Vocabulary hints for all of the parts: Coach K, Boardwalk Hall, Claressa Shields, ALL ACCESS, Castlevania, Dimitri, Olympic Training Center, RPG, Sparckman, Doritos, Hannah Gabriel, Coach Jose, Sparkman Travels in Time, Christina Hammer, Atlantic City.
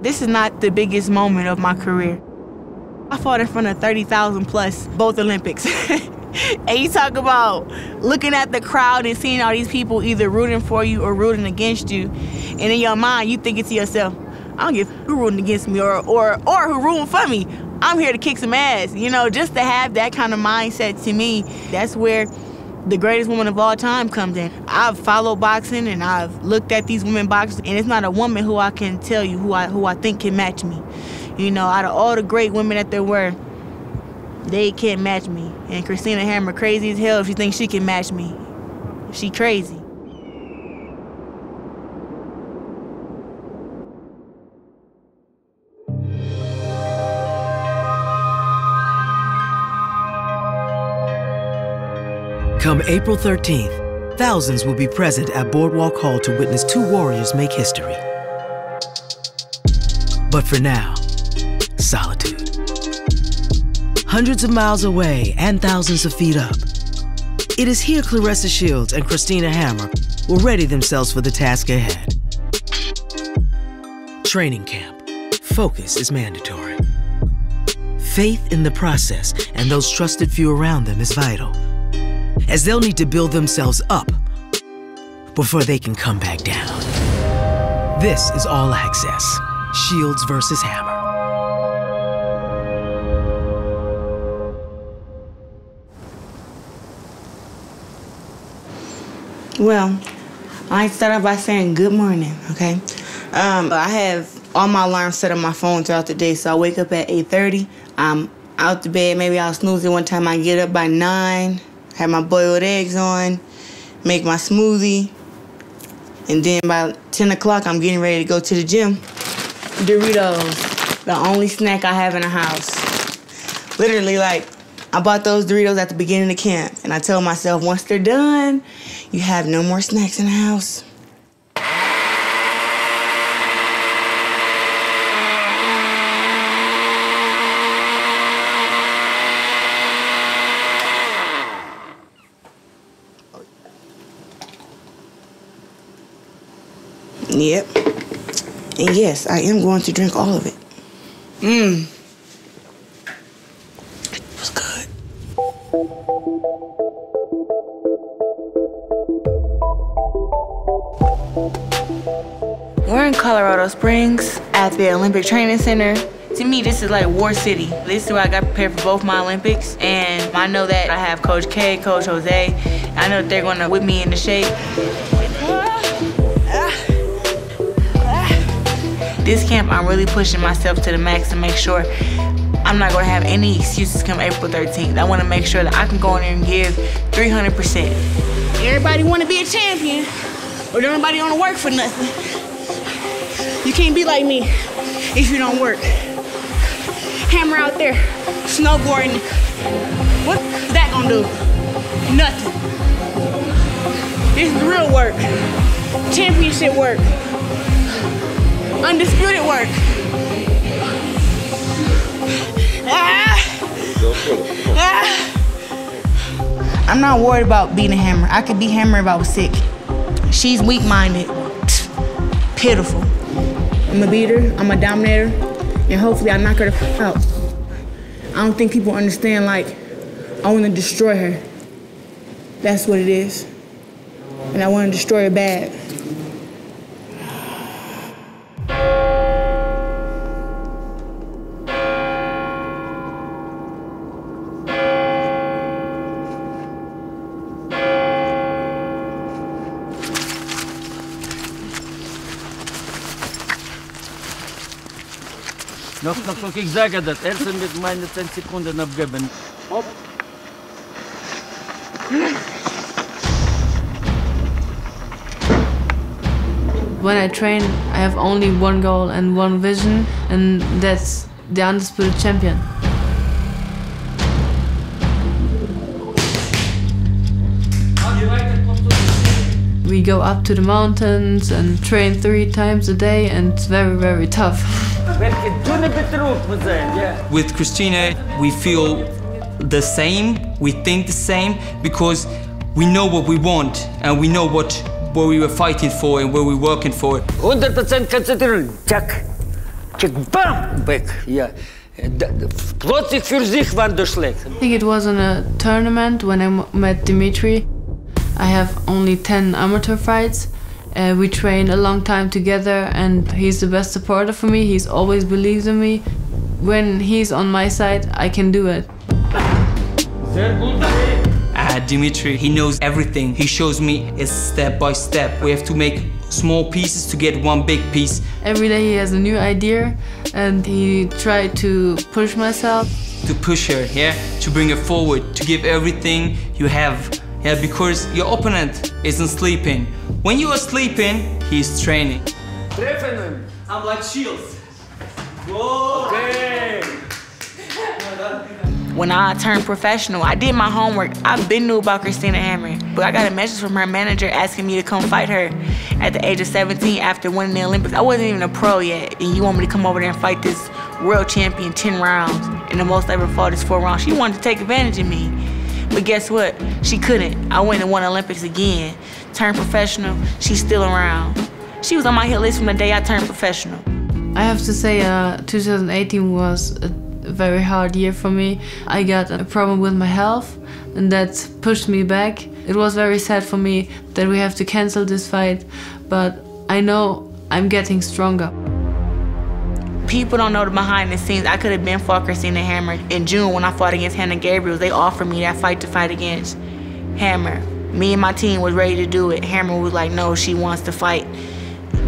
This is not the biggest moment of my career. I fought in front of 30,000 plus, both Olympics. And you talk about looking at the crowd and seeing all these people either rooting for you or rooting against you. And in your mind, you thinking to yourself, I don't give a who rooting against me or who rooting for me. I'm here to kick some ass. You know, just to have that kind of mindset, to me, that's where the greatest woman of all time comes in. I've followed boxing and I've looked at these women boxers, and it's not a woman who I can tell you who I think can match me. You know, out of all the great women that there were, they can't match me. And Christina Hammer, crazy as hell if she thinks she can match me. She crazy. Come April 13th, thousands will be present at Boardwalk Hall to witness two warriors make history. But for now, solitude. Hundreds of miles away and thousands of feet up. It is here Claressa Shields and Christina Hammer will ready themselves for the task ahead. Training camp. Focus is mandatory. Faith in the process and those trusted few around them is vital, as they'll need to build themselves up before they can come back down. This is All Access, Shields versus Hammer. Well, I start off by saying good morning, okay? I have all my alarms set on my phone throughout the day, so I wake up at 8:30. I'm out the bed, maybe I'll snooze it one time. I get up by 9. Have my boiled eggs on, make my smoothie, and then by 10 o'clock, I'm getting ready to go to the gym. Doritos, the only snack I have in the house. Literally, like, I bought those Doritos at the beginning of the camp, and I told myself, once they're done, you have no more snacks in the house. Yep. And yes, I am going to drink all of it. Mmm. It was good. We're in Colorado Springs at the Olympic Training Center. To me, this is like War City. This is where I got prepared for both my Olympics. And I know that I have Coach K, Coach Jose. I know that they're going to whip me into shape. This camp, I'm really pushing myself to the max to make sure I'm not gonna have any excuses come April 13th. I wanna make sure that I can go in there and give 300%. Everybody wanna be a champion, but everybody wanna work for nothing. You can't be like me if you don't work. Hammer out there, snowboarding. What's that gonna do? Nothing. This is real work, championship work. Undisputed work. I'm not worried about beating Hammer. I could beat Hammer if I was sick. She's weak-minded, pitiful. I'm a beater, I'm a dominator, and hopefully I knock her the f out. I don't think people understand, like, I want to destroy her. That's what it is. And I want to destroy her bad. Noch ich sage das. Er wird meine 10 Sekunden abgeben. Hopp. When I train, I have only one goal and one vision, and that's the undisputed champion. We go up to the mountains and train 3 times a day, and it's very, very tough. With Christina, we feel the same, we think the same, because we know what we want and we know what we were fighting for and what we were working for. 100% concentrated. Check. kick, bam, back, yeah. I think it was in a tournament when I met Dimitri. I have only 10 amateur fights. We train a long time together and he's the best supporter for me. He's always believes in me. When he's on my side, I can do it. Dimitri, he knows everything. He shows me it's step by step. We have to make small pieces to get one big piece. Every day he has a new idea and he tried to push myself. To push her, yeah? To bring her forward, to give everything you have. Yeah, because your opponent isn't sleeping. When you are sleeping, he's training. I'm like Shields. Whoa! Okay. When I turned professional, I did my homework. I've been new about Christina Hammer, but I got a message from her manager asking me to come fight her at the age of 17 after winning the Olympics. I wasn't even a pro yet, and you want me to come over there and fight this world champion 10 rounds, and the most I ever fought is 4 rounds. She wanted to take advantage of me, but guess what? She couldn't. I went and won Olympics again. Turned professional, she's still around. She was on my hit list from the day I turned professional. I have to say 2018 was a very hard year for me. I got a problem with my health and that pushed me back. It was very sad for me that we have to cancel this fight, but I know I'm getting stronger. People don't know the behind the scenes. I could have been fought Christina Hammer. In June when I fought against Hannah Gabriel, they offered me that fight to fight against Hammer. Me and my team was ready to do it. Hammer was like, no, she wants to fight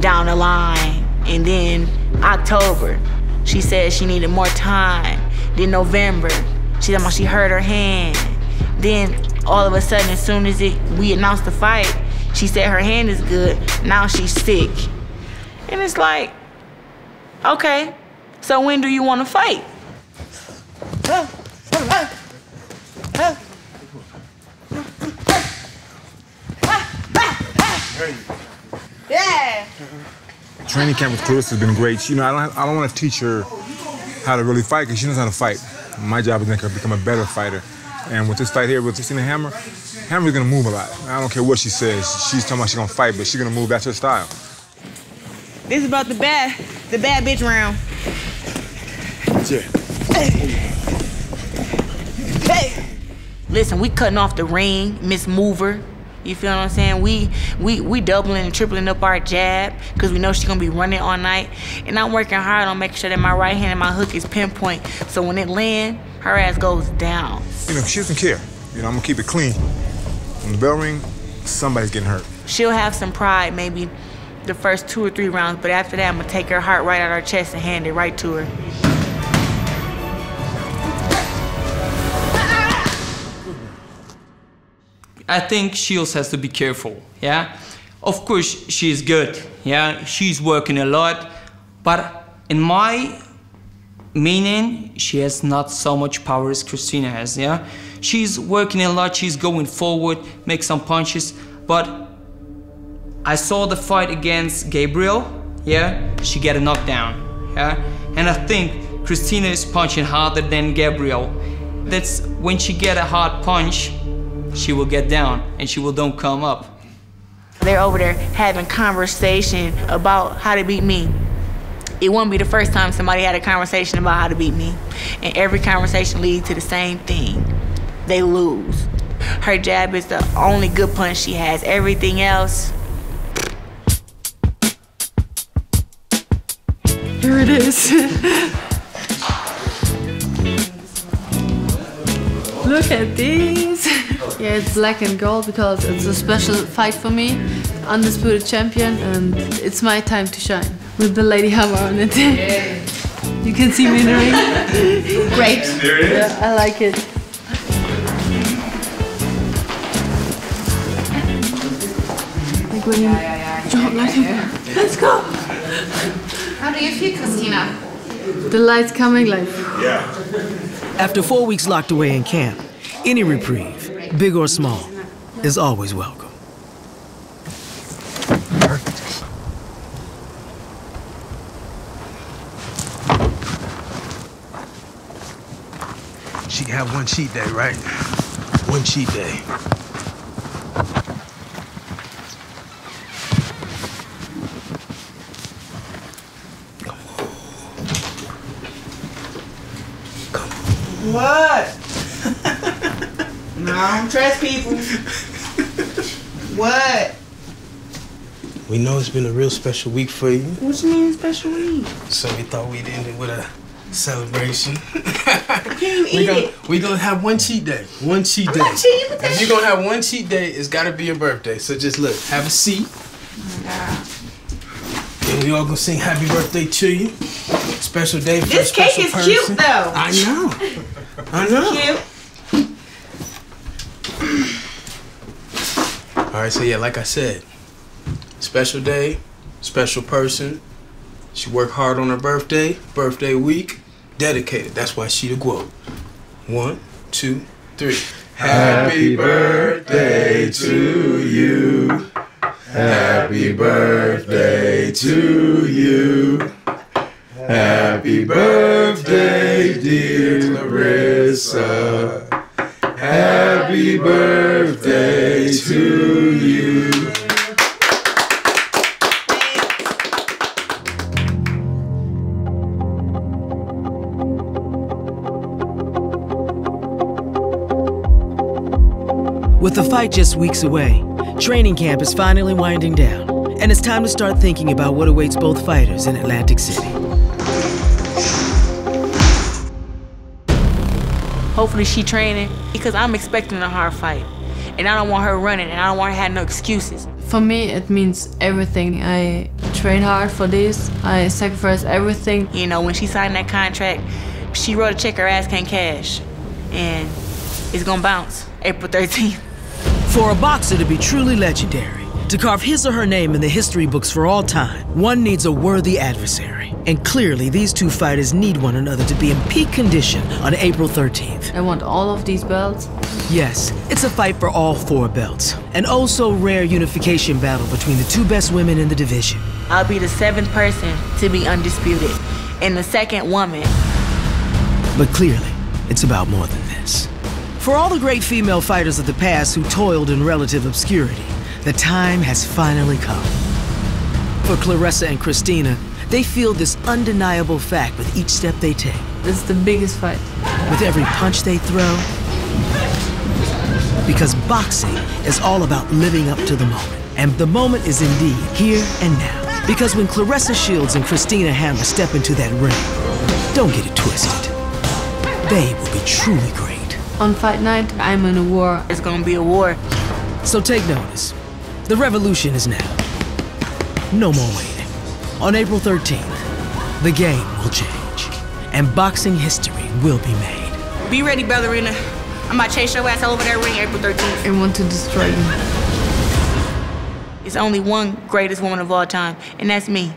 down the line. And then October, she said she needed more time. Then November, she said she hurt her hand. Then all of a sudden, as soon as we announced the fight, she said her hand is good, now she's sick. And it's like, okay, so when do you want to fight? Yeah. Training camp with Claressa has been great. You know, I don't want to teach her how to really fight because she knows how to fight. My job is to make her become a better fighter. And with this fight here with Christina Hammer, Hammer's going to move a lot. I don't care what she says. She's talking about she's going to fight, but she's going to move. That's her style. This is about the bad bitch round. Yeah. Hey. Listen, we cutting off the ring, Miss Mover. You feel what I'm saying? We doubling and tripling up our jab because we know she's gonna be running all night. And I'm working hard on making sure that my right hand and my hook is pinpoint. So when it land, her ass goes down. You know, she doesn't care. You know, I'm gonna keep it clean. When the bell ring, somebody's getting hurt. She'll have some pride maybe the first 2 or 3 rounds, but after that, I'm gonna take her heart right out of her chest and hand it right to her. I think Shields has to be careful, yeah? Of course, she's good, yeah? She's working a lot, but in my meaning, she has not so much power as Christina has, yeah? She's working a lot, she's going forward, make some punches, but I saw the fight against Gabriel, yeah? She got a knockdown, yeah? And I think Christina is punching harder than Gabriel. That's when she get a hard punch, she will get down and she will don't come up. They're over there having conversation about how to beat me. It won't be the first time somebody had a conversation about how to beat me. And every conversation leads to the same thing. They lose. Her jab is the only good punch she has. Everything else. Here it is. Look at these. Yeah, it's black and gold because it's a special fight for me. Undisputed champion, and it's my time to shine. With the Lady Hammer on it. Yeah. You can see me in the ring. Great. Yeah, I like it. Like when you jump like that. Let's go. How do you feel, Christina? The light's coming like. Yeah. After 4 weeks locked away in camp, any reprieve, big or small, is always welcome. Perfect. She had one cheat day, right? One cheat day. What? No, I don't trust people. What? We know it's been a real special week for you. What you mean special week? So we thought we'd end it with a celebration. We're gonna have one cheat day. One cheat day. If you're gonna have one cheat day, it's gotta be your birthday. So just look, have a seat. Oh my God. And we all gonna sing happy birthday to you. Special day for this cake is person. Cute though. I know. I know. Cute. All right, so yeah, like I said, special day, special person. She worked hard on her birthday, birthday week, dedicated. That's why she the GOAT. 1, 2, 3. Happy birthday to you. Happy birthday to you. Happy birthday, dear Claressa. Happy birthday to you. With the fight just weeks away, training camp is finally winding down, and it's time to start thinking about what awaits both fighters in Atlantic City. Hopefully she training, because I'm expecting a hard fight, and I don't want her running, and I don't want her having no excuses. For me, it means everything. I train hard for this. I sacrifice everything. You know, when she signed that contract, she wrote a check her ass can't cash, and it's gonna bounce April 13th. For a boxer to be truly legendary, to carve his or her name in the history books for all time, one needs a worthy adversary. And clearly, these two fighters need one another to be in peak condition on April 13th. I want all of these belts. Yes, it's a fight for all 4 belts. An oh-so-rare unification battle between the 2 best women in the division. I'll be the 7th person to be undisputed, and the 2nd woman. But clearly, it's about more than this. For all the great female fighters of the past who toiled in relative obscurity, the time has finally come. For Claressa and Christina, they feel this undeniable fact with each step they take. It's the biggest fight. With every punch they throw, because boxing is all about living up to the moment. And the moment is indeed here and now. Because when Claressa Shields and Christina Hammer step into that ring, don't get it twisted, they will be truly great. On fight night, I'm in a war. It's gonna be a war. So take notice. The revolution is now. No more waiting. On April 13th, the game will change, and boxing history will be made. Be ready, ballerina. I'm gonna chase your ass all over that ring April 13th. And want to destroy you. It's only one greatest woman of all time, and that's me.